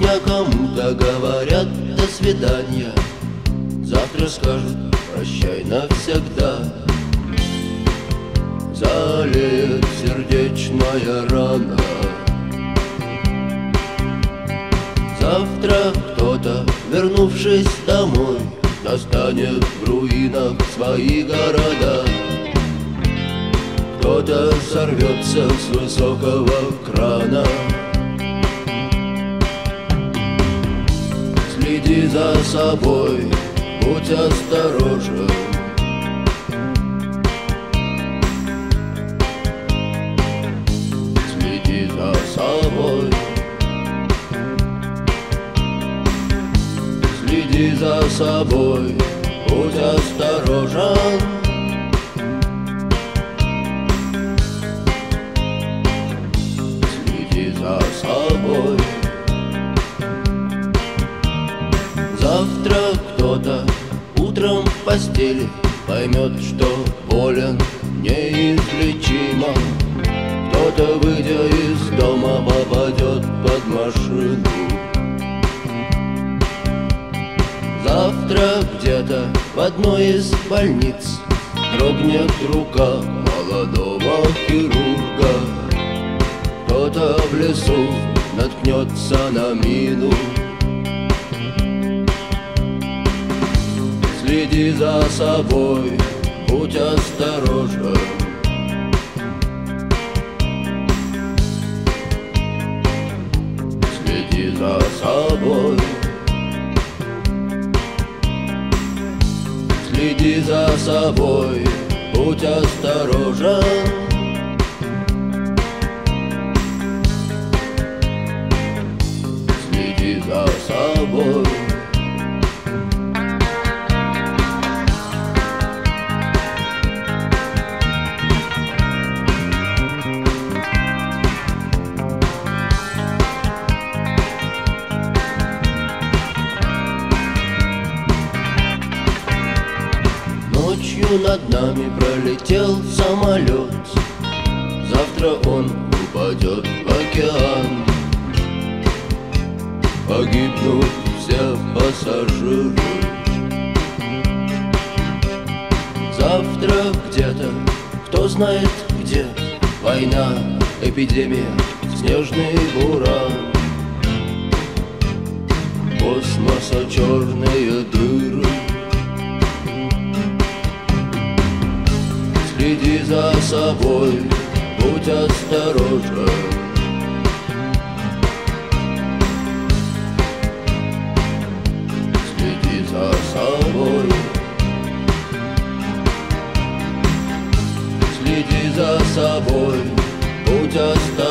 Сегодня кому-то говорят до свидания, завтра скажут прощай навсегда. Залит сердечная рана. Завтра кто-то, вернувшись домой, настанет в руинах свои города. Кто-то сорвется с высокого крана. Следи за собой, будь осторожен. Следи за собой. Следи за собой, будь осторожен. Завтра кто-то утром в постели поймет, что болен неизлечимо. Кто-то, выйдя из дома, попадет под машину. Завтра где-то в одной из больниц дрогнет рука молодого хирурга. Кто-то в лесу наткнется на мину. Следи за собой, будь осторожен. Следи за собой. Следи за собой, будь осторожен. Следи за собой. Над нами пролетел самолет, завтра он упадет в океан. Погибнут все пассажиры. Завтра где-то, кто знает где, война, эпидемия, снежный буран. Космоса черные дыры. Следи за собой, будь осторожен. Следи за собой. Следи за собой, будь осторожен.